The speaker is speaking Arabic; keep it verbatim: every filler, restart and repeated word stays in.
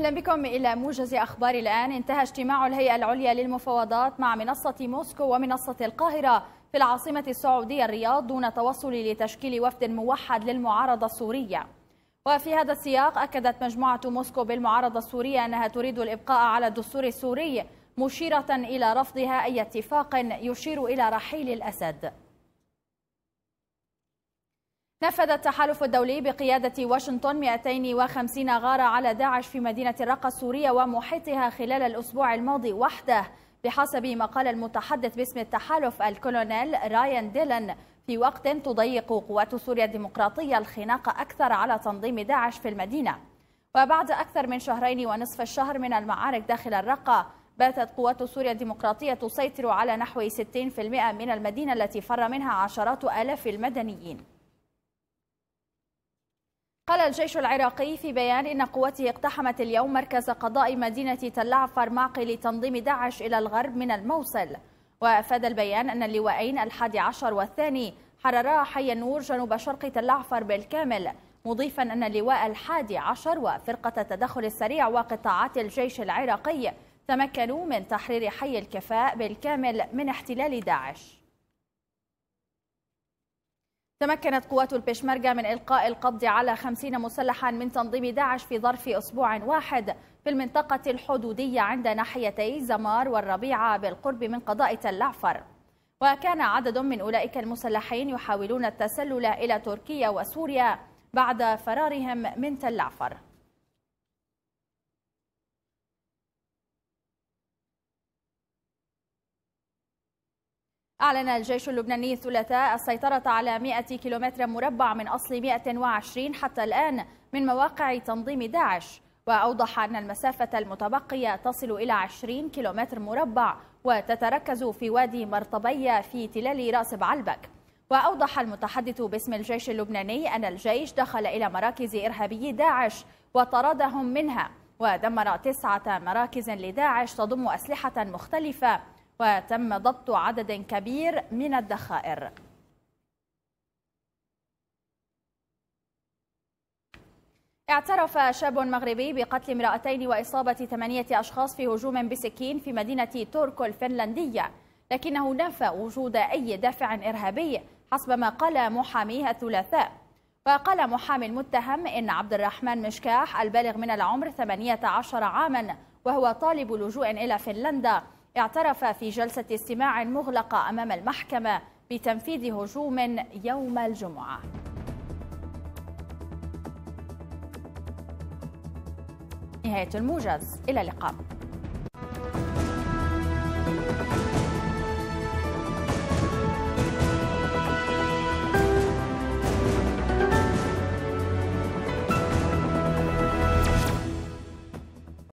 أهلا بكم إلى موجز أخبار الآن. انتهى اجتماع الهيئة العليا للمفاوضات مع منصة موسكو ومنصة القاهرة في العاصمة السعودية الرياض دون توصل لتشكيل وفد موحد للمعارضة السورية. وفي هذا السياق أكدت مجموعة موسكو بالمعارضة السورية أنها تريد الإبقاء على الدستور السوري، مشيرة إلى رفضها أي اتفاق يشير إلى رحيل الأسد. نفذ التحالف الدولي بقيادة واشنطن مئتين وخمسين غارة على داعش في مدينة الرقة السورية ومحيطها خلال الأسبوع الماضي وحده، بحسب ما قال المتحدث باسم التحالف الكولونيل رايان ديلن، في وقت تضيق قوات سوريا الديمقراطية الخناق أكثر على تنظيم داعش في المدينة. وبعد أكثر من شهرين ونصف الشهر من المعارك داخل الرقة، باتت قوات سوريا الديمقراطية تسيطر على نحو ستين بالمئة من المدينة التي فر منها عشرات آلاف المدنيين. قال الجيش العراقي في بيان إن قواته اقتحمت اليوم مركز قضاء مدينة تلعفر معقل تنظيم داعش إلى الغرب من الموصل. وأفاد البيان أن اللواءين الحادي عشر والثاني حررا حي النور جنوب شرق تلعفر بالكامل، مضيفا أن اللواء الحادي عشر وفرقة التدخل السريع وقطاعات الجيش العراقي تمكنوا من تحرير حي الكفاء بالكامل من احتلال داعش. تمكنت قوات البيشمركة من إلقاء القبض على خمسين مسلحا من تنظيم داعش في ظرف أسبوع واحد في المنطقة الحدودية عند ناحيتي زمار والربيعة بالقرب من قضاء تلعفر. وكان عدد من أولئك المسلحين يحاولون التسلل إلى تركيا وسوريا بعد فرارهم من تلعفر. أعلن الجيش اللبناني الثلاثاء السيطرة على مئة كيلومتر مربع من أصل مئة وعشرين حتى الآن من مواقع تنظيم داعش، وأوضح أن المسافة المتبقية تصل إلى عشرين كيلومتر مربع وتتركز في وادي مرطبية في تلال رأس بعلبك. وأوضح المتحدث باسم الجيش اللبناني أن الجيش دخل إلى مراكز إرهابي داعش وطردهم منها، ودمر تسعة مراكز لداعش تضم أسلحة مختلفة، وتم ضبط عدد كبير من الذخائر. اعترف شاب مغربي بقتل امرأتين وإصابة ثمانية أشخاص في هجوم بسكين في مدينة توركو الفنلندية، لكنه نفى وجود أي دافع إرهابي حسب ما قال محاميه الثلاثاء. وقال محامي المتهم إن عبد الرحمن مشكاح البالغ من العمر ثمانية عشر عاما وهو طالب لجوء إلى فنلندا، اعترف في جلسة استماع مغلقة أمام المحكمة بتنفيذ هجوم يوم الجمعة. نهاية الموجز، إلى اللقاء.